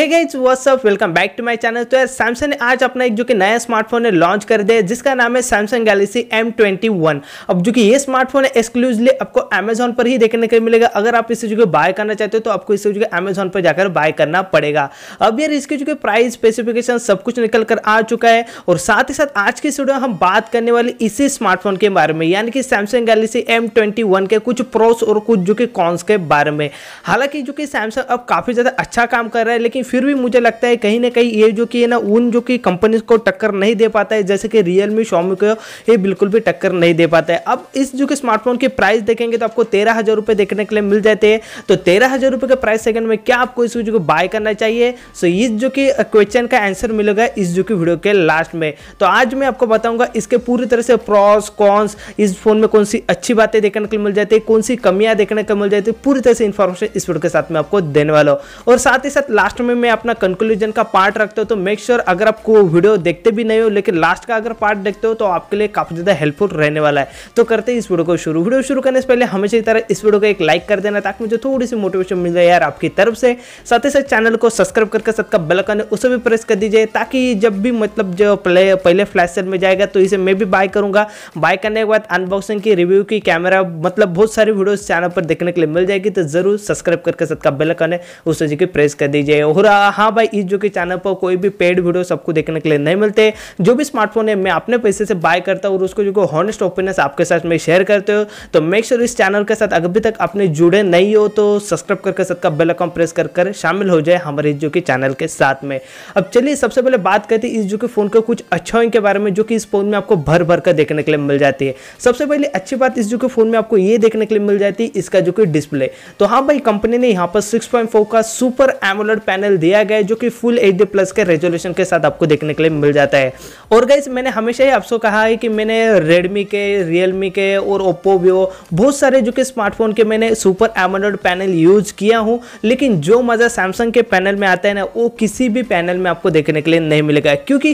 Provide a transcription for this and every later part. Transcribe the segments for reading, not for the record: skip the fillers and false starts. Hey guys what's up, welcome back to my channel. तो यार Samsung ने आज अपना एक जो कि नया स्मार्टफोन है लॉन्च कर दिया है जिसका नाम है सैमसंग गैलेक्सी M21। अब जो कि ये स्मार्टफोन है एक्सक्लूसिवली आपको Amazon पर ही देखने को मिलेगा। अगर आप इसे जो कि बाय करना चाहते हो तो आपको इसे जो कि Amazon पर जाकर बाय करना पड़ेगा। अब यार इसके जो कि प्राइस स्पेसिफिकेशन सब कुछ निकल कर आ चुका है और साथ ही साथ आज की इस वीडियो में हम बात करने वाले इसी स्मार्टफोन के बारे में, यानी कि सैमसंग गैलेक्सी M21 के कुछ प्रोस और कुछ जो कि कॉन्स के बारे में। हालांकि जो कि सैमसंग अब काफी ज्यादा अच्छा काम कर रहा है लेकिन फिर भी मुझे लगता है कहीं ना कहीं ये जो कि है ना उन जो कि कंपनीज को टक्कर नहीं दे पाता है, जैसे कि रियलमी, शॉमी को ये बिल्कुल भी टक्कर नहीं दे पाता है। अब इस जो कि स्मार्टफोन की प्राइस देखेंगे तो आपको 13,000 रुपये देखने के लिए मिल जाते हैं। तो 13,000 रुपये के प्राइस सेगमेंट में क्या आपको इस जो बाय करना चाहिए, सो इस जो कि क्वेश्चन का आंसर मिलेगा इस जो कि वीडियो के लास्ट में। तो आज मैं आपको बताऊंगा इसके पूरी तरह से प्रॉस कॉन्स, इस फोन में कौन सी अच्छी बातें देखने के लिए मिल जाती है, कौन सी कमियां देखने को मिल जाती है, पूरी तरह से इंफॉर्मेशन इस वीडियो के साथ में आपको देने वाला हूं। और साथ ही साथ लास्ट में मैं अपना कंक्लूजन का पार्ट रखता हूं, तो मेक श्योर अगर आपको वीडियो देखते भी नहीं हो लेकिन लास्ट का अगर पार्ट देखते हो तो आपके लिए काफी ज्यादा हेल्पफुल रहने वाला है। तो करते हैं इस वीडियो को शुरू। वीडियो शुरू करने से पहले हमेशा की तरह इस वीडियो को एक लाइक कर देना ताकि मुझे थोड़ी सी मोटिवेशन मिल जाए यार आपकी तरफ से। साथ ही साथ चैनल को सब्सक्राइब करके साथ का बेल आइकन उसे भी प्रेस कर दीजिए ताकि जब भी मतलब जो पहले फ्लैश सेल में जाएगा तो इसे मैं भी बाय करूंगा। बाय करने के बाद अनबॉक्सिंग की, रिव्यू की, कैमरा, मतलब बहुत सारी वीडियोस चैनल पर देखने के लिए मिल जाएगी। तो जरूर सब्सक्राइब करके साथ का बेल आइकन उसे जी के प्रेस कर दीजिए। और हाँ भाई, इस जो कि चैनल पर कोई भी पेड वीडियो सबको देखने के लिए नहीं मिलते। जो भी स्मार्टफोन है मैं अपने पैसे से बाय करता हूँ और उसको जो हॉनेस्ट ओपिनियंस आपके साथ में शेयर करते हो। तो मेक श्योर इस चैनल के साथ अभी तक आपने जुड़े नहीं हो तो सब्सक्राइब करके साथ का बेल आइकन प्रेस कर शामिल हो जाए हमारे जो कि चैनल के साथ में। अब चलिए सबसे पहले बात करते हैं इस जो कि फोन के कुछ अच्छाइयों के बारे में जो कि इस फोन में आपको भर भर कर देखने के लिए मिल जाती है। सबसे पहले अच्छी बात इस जो कि फोन में आपको ये देखने के लिए मिल जाती है इसका जो कि डिस्प्ले। तो हाँ भाई, कंपनी ने यहाँ पर 6.4 का सुपर एमोलेड पैनल दिया गया है जो कि फुल HD प्लस के रेजोल्यूशन के साथ आपको देखने के लिए मिल जाता है। और गाइस मैंने हमेशा ही आपको कहा है कि मैंने रेडमी के, रियलमी के और ओप्पो, वीवो बहुत सारे जो कि स्मार्टफोन के मैंने सुपर एमोलेड पैनल यूज किया हूँ, लेकिन जो मजा सैमसंग के पैनल में आता है ना वो किसी भी पैनल में आपको देखने के लिए नहीं मिलेगा, क्योंकि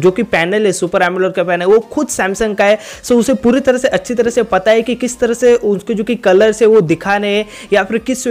जो कि पैनल है सुपर एमोलेड का पैनल वो खुद सैमसंग का है। सो उसे पूरी तरह से अच्छी तरह से पता है कि किस तरह से उसके जो कि कलर से वो दिखाने हैं या फिर किस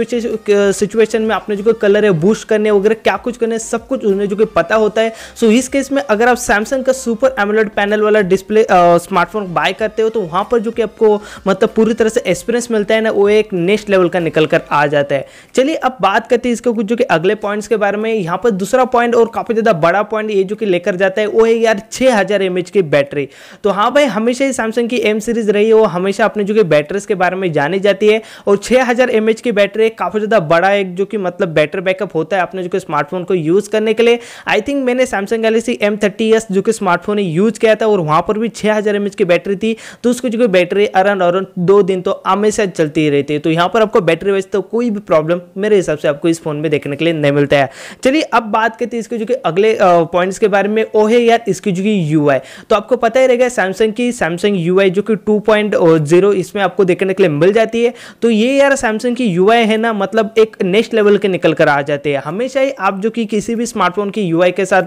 सिचुएशन में आपने जो कि कलर है बूस्ट करने वगैरह क्या कुछ करने, सब कुछ उन्हें जो कि पता होता है। सो इस केस में अगर आप सैमसंग का सुपर एमोलेड पैनल वाला डिस्प्ले स्मार्टफोन बाय करते हो तो वहाँ पर जो कि आपको मतलब पूरी तरह से एक्सपीरियंस मिलता है ना वो एक नेक्स्ट लेवल का निकल कर आ जाता है। चलिए अब बात करते हैं इसके कुछ जो कि अगले पॉइंट्स के बारे में। यहाँ पर दूसरा पॉइंट और काफ़ी ज़्यादा बड़ा पॉइंट ये जो कि लेकर जाता है वो है यार 6000 mAh की बैटरी। तो हाँ भाई, हमेशा ही सैमसंग की M सीरीज रही है वो हमेशा अपने जो कि बैटरीज के बारे में जानी जाती है और 6000 mAh की बैटरी काफ़ी ज़्यादा बड़ा एक जो कि मतलब बैटरी बैकअप होता है अपने जो कि स्मार्टफोन को यूज़ करने के लिए। आई थिंक मैंने सैमसंग गैलेक्सी M30s जो कि स्मार्टफोन ने यूज़ किया था और वहाँ पर भी 6000 mAh की बैटरी थी, तो उसकी जो कि बैटरी अराउंड 2 दिन तो हमेशा चलती ही रहती है। तो यहाँ पर आपको बैटरी वाइज तो कोई भी प्रॉब्लम मेरे हिसाब से आपको इस फोन में देखने के लिए नहीं मिलता है। चलिए अब बात करते हैं इसके जो कि अगले पॉइंट्स के बारे में, वो है यार इसकी जो कि UI। तो आपको पता ही रहेगा सैमसंग की सैमसंग UI जो कि 2.0 इसमें आपको देखने के लिए मिल जाती है। तो ये यार सैमसंग की UI है ना मतलब एक नेक्स्ट लेवल के निकल कर आ जाते हैं। हमेशा ही आप जो कि किसी भी स्मार्टफोन की UI के साथ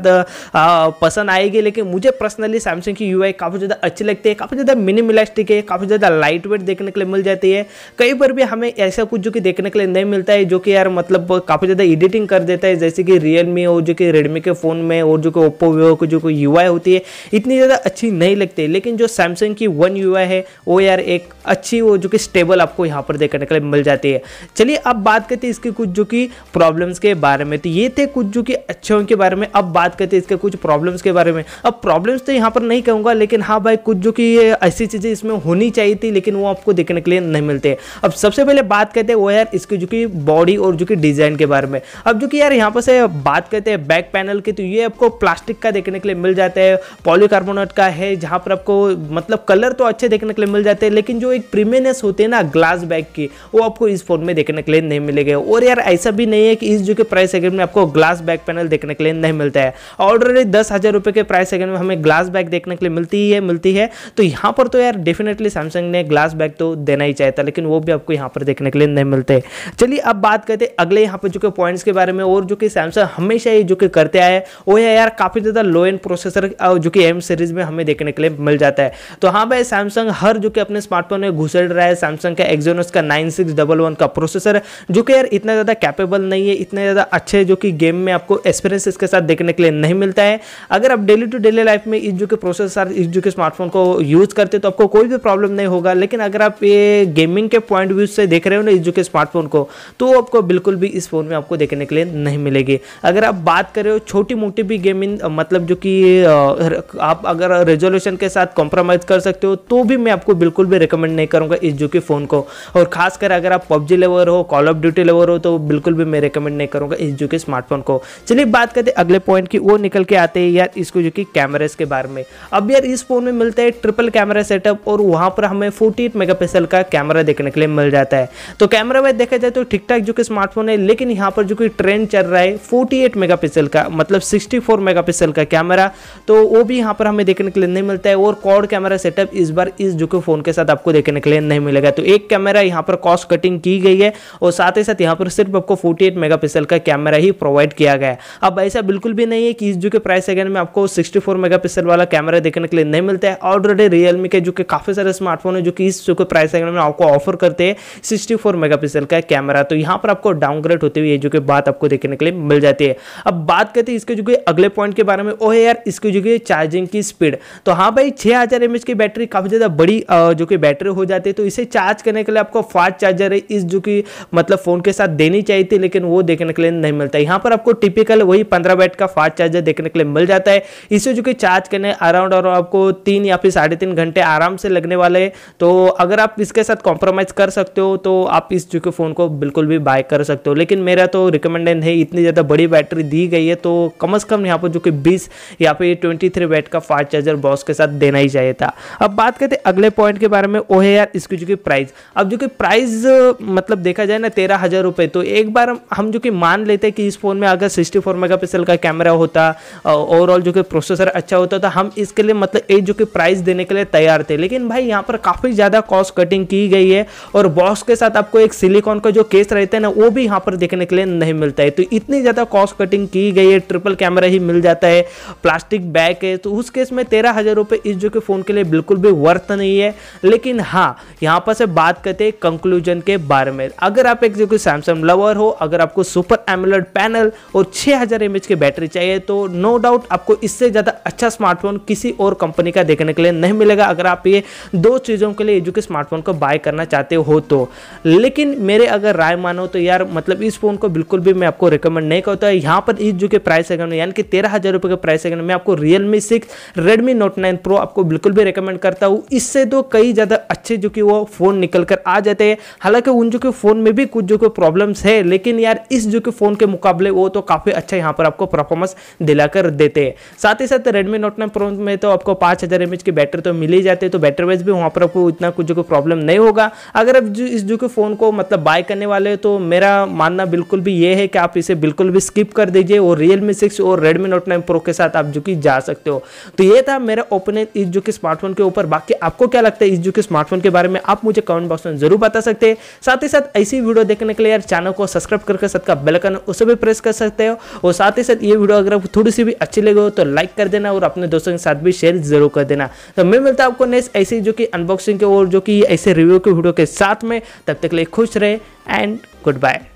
पसंद आएगी, लेकिन मुझे पर्सनली सैमसंग की UI काफ़ी ज़्यादा अच्छी लगती है, काफ़ी ज़्यादा मिनिमलिस्टिक है, काफ़ी ज़्यादा लाइट वेट देखने के लिए मिल जाती है। कई बार भी हमें ऐसा कुछ जो कि देखने के लिए नहीं मिलता है जो कि यार मतलब काफ़ी ज़्यादा एडिटिंग कर देता है, जैसे कि रियलमी और जो कि रेडमी के फ़ोन में और जो कि ओप्पो, वीवो की जो कि UI होती है इतनी ज़्यादा अच्छी नहीं लगती। लेकिन जो सैमसंग की One UI है वो यार एक अच्छी वो जो कि स्टेबल आपको यहाँ पर देखने के लिए मिल जाती है। चलिए अब बात करते हैं इसके कुछ जो कि प्रॉब्लम्स के बारे में। तो ये थे कुछ जो कि अच्छों के बारे में। अब बात करते हैं इसके कुछ प्रॉब्लम्स के बारे में। अब प्रॉब्लम्स तो यहाँ पर नहीं कहूँगा, लेकिन हाँ भाई कुछ जो कि ऐसी चीज़ें इसमें होनी चाहिए थी लेकिन वो आपको देखने के लिए नहीं मिलते। अब सबसे पहले बात करते हैं वो यार इसकी जो कि बॉडी और जो कि डिज़ाइन के बारे में। अब जो कि यार यहाँ पर से बात करते हैं बैक पैनल की, तो ये आपको प्लास्टिक का देखने के लिए मिल जाता है, पॉलीकार्बोनेट का है, जहाँ पर आपको मतलब कलर तो अच्छे देखने के लिए मिल जाते हैं लेकिन जो एक प्रीमियमनेस होती है ना ग्लास बैक की वो आपको इस फोन में देखने के लिए नहीं मिलेगा। और यार ऐसा भी नहीं है कि इस जो कि प्राइस सेगमेंट में आपको ग्लास बैक पैनल देखने के लिए नहीं मिलता है। ऑलरेडी 10,000 रुपये के प्राइस सेगमेंट में हमें ग्लास बैक देखने के लिए मिलती है। तो यहाँ पर तो यार डेफिनेटली सैमसंग ने ग्लास बैक तो देना ही चाहिए था, लेकिन वो भी आपको यहाँ पर देखने के लिए नहीं मिलते। चलिए अब बात करते हैं अगले यहाँ पर जो कि पॉइंट्स के बारे में और जो कि सैमसंग हमेशा ही जो कि करते आए वो है यार काफ़ी ज़्यादा लो एंड प्रोसेसर जो कि M सीरीज में हमें देखने के लिए मिल जाता है। तो हाँ भाई, सैमसंग हर जो कि अपने स्मार्टफोन में घुसेड़ रहा है। सैमसंग का Exynos का 9611 का प्रोसेसर जो कि यार इतना ज़्यादा कैपेबल नहीं है, इतना ज़्यादा अच्छा अच्छे जो कि गेम में आपको एक्सपीरियंस इसके साथ देखने के लिए नहीं मिलता है। अगर आप डेली टू डेली लाइफ में इस जो के प्रोसेसर इस जो के स्मार्टफोन को यूज़ करते तो आपको कोई भी प्रॉब्लम नहीं होगा, लेकिन अगर आप ये गेमिंग के पॉइंट व्यू से देख रहे हो ना इस जो के स्मार्टफोन को, तो आपको बिल्कुल भी इस फ़ोन में आपको देखने के लिए नहीं मिलेगी। अगर आप बात कर रहे हो छोटी मोटी भी गेमिंग, मतलब जो कि आप अगर रेजोल्यूशन के साथ कॉम्प्रोमाइज़ कर सकते हो, तो भी मैं आपको बिल्कुल भी रिकमेंड नहीं करूँगा इस जो कि फ़ोन को। और खासकर अगर आप PUBG लेवर हो, कॉल ऑफ ड्यूटी लेवर हो, तो बिल्कुल भी मैं रिकमेंड नहीं करूँगा इस जो कि स्मार्टफोन को। चलिए बात करते अगले पॉइंट की, वो निकल के आते हैं यार इसको जो कि कैमरास के बारे में। अब यार इस फ़ोन में मिलता है ट्रिपल कैमरा सेटअप और वहाँ पर हमें 48 मेगापिक्सल का कैमरा देखने के लिए मिल जाता है। तो कैमरा में देखा जाए तो ठीक ठाक जो कि स्मार्टफोन है, लेकिन यहाँ पर जो कि ट्रेंड चल रहा है 48 मेगापिक्सल का, मतलब 64 मेगापिक्सल का कैमरा, तो वो भी यहाँ पर हमें देखने के लिए नहीं मिलता है। और क्वाड कैमरा सेटअप इस बार इस जो कि फ़ोन के साथ आपको देखने के लिए नहीं मिलेगा। तो एक कैमरा यहाँ पर कॉस्ट कटिंग की गई है और साथ ही साथ यहाँ पर सिर्फ आपको 48 मेगापिक्सल का कैमरा ही प्रोवाइड किया गया है। अब ऐसा बिल्कुल भी नहीं है कि इस जो के प्राइस सेगमेंट में आपको 64 मेगापिक्सल वाला कैमरा देखने के लिए नहीं मिलता है। ऑलरेडी रियलमी के जो कि काफ़ी सारे स्मार्टफोन है जो कि इस जो के प्राइस सेगमेंट में आपको ऑफर करते हैं 64 मेगापिक्सल का कैमरा, तो यहाँ पर आपको डाउनग्रेड होते हुए ये जो कि बात आपको देखने के लिए मिल जाती है। अब बात करते हैं इसके जो कि अगले पॉइंट के बारे में, ओ है यार इसकी जो कि चार्जिंग की स्पीड। तो हाँ भाई 6000 mAh की बैटरी काफ़ी ज़्यादा बड़ी जो कि बैटरी हो जाती है, तो इसे चार्ज करने के लिए आपको फास्ट चार्जर है इस जो कि मतलब फ़ोन के साथ देनी चाहिए थी, लेकिन वो देखने के लिए नहीं मिलता। यहाँ पर आपको टिपिकल वही 15 वाट का फास्ट चार्जर देखने के लिए मिल जाता है। इसे जो कि चार्ज करने अराउंड और आपको 3 या फिर 3.5 घंटे आराम से लगने वाले हैं। तो अगर आप इसके साथ कॉम्प्रोमाइज कर सकते हो तो आप इस जो कि फ़ोन को बिल्कुल भी बाय कर सकते हो, लेकिन मेरा तो रिकमेंडेड है। इतनी ज़्यादा बड़ी बैटरी दी गई है तो कम अज़ कम यहाँ पर जो कि 20 या फिर 23 वाट का फास्ट चार्जर बॉस के साथ देना ही चाहिए था। अब बात करते अगले पॉइंट के बारे में, वो है यार इसकी जो कि प्राइस। अब जो कि प्राइस मतलब देखा जाए ना 13,000 रुपये, तो एक बार हम जो कि मान लेते हैं कि इस फ़ोन में अगर 64 मेगापिक्सल का कैमरा होता, ओवरऑल जो कि प्रोसेसर अच्छा होता, तो हम इसके लिए मतलब एक जो कि प्राइस देने के लिए तैयार थे। लेकिन भाई यहाँ पर काफ़ी ज़्यादा कॉस्ट कटिंग की गई है और बॉस के साथ आपको एक सिलिकॉन का जो केस रहता है ना वो भी यहाँ पर देखने के लिए नहीं मिलता है। तो इतनी ज़्यादा कॉस्ट कटिंग की गई है, ट्रिपल कैमरा ही मिल जाता है, प्लास्टिक बैग है, तो उस केस में 13,000 रुपये इस जो कि फ़ोन के लिए बिल्कुल भी वर्थ नहीं है। लेकिन हाँ यहाँ पर से बात करते हैं कंक्लूजन के बारे में। अगर आप एक जो कि सैमसंग लवर हो, अगर आपको सुपर एमोलेड पैनल और 6000 mAh की बैटरी चाहिए, तो नो डाउट आपको इससे ज़्यादा अच्छा स्मार्टफोन किसी और कंपनी का देखने के लिए नहीं मिलेगा, अगर आप ये दो चीज़ों के लिए जो कि स्मार्टफोन को बाय करना चाहते हो तो। लेकिन मेरे अगर राय मानो तो यार मतलब इस फ़ोन को बिल्कुल भी मैं आपको रिकमेंड नहीं करता। यहाँ पर इस जो कि प्राइस सेगमेंट में यानी कि 13,000 रुपये के प्राइस सेगमेंट में आपको Realme 6, Redmi Note 9 Pro आपको बिल्कुल भी रिकमेंड करता हूँ। इससे तो कई ज़्यादा अच्छे जो कि वो फ़ोन निकल कर आ जाते हैं। हालांकि उन जो कि फ़ोन में भी कुछ जो कि प्रॉब्लम्स है, लेकिन यार इस जो कि फ़ोन के मुकाबले वो तो काफ़ी अच्छा यहाँ पर आपको परफॉर्मेंस दिलाकर देते हैं। साथ ही साथ Redmi Note 9 Pro में तो आपको 5000 mAh की बैटरी तो मिल ही जाती है, तो बैटरी वाइज भी वहाँ पर आपको इतना कुछ जो कि प्रॉब्लम नहीं होगा। अगर आप जो इस जो कि फ़ोन को मतलब बाय करने वाले हो तो मेरा मानना बिल्कुल भी ये है कि आप इसे बिल्कुल भी स्किप कर दीजिए और Realme 6 और Redmi Note 9 Pro के साथ आप जो कि जा सकते हो। तो ये था मेरा ओपिनियन इस जो कि स्मार्टफोन के ऊपर। बाकी आपको क्या लगता है इस जो कि स्मार्टफोन के बारे में आप मुझे कमेंट बॉक्स में जरूर बता सकते हैं। साथ ही साथ ऐसी वीडियो देखने के लिए यार चैनल को सब्सक्राइब करके साथ का बेल आइकन उसे भी प्रेस कर सकते हो। और साथ ही साथ ये वीडियो अगर आपको थोड़ी सी भी अच्छी लगे हो तो लाइक कर देना और अपने दोस्तों के साथ भी शेयर जरूर कर देना। तो मैं मिलता हूं आपको नेक्स्ट ऐसी जो कि अनबॉक्सिंग के और जो कि ऐसे रिव्यू के वीडियो के साथ में। तब तक के लिए खुश रहे एंड गुड बाय।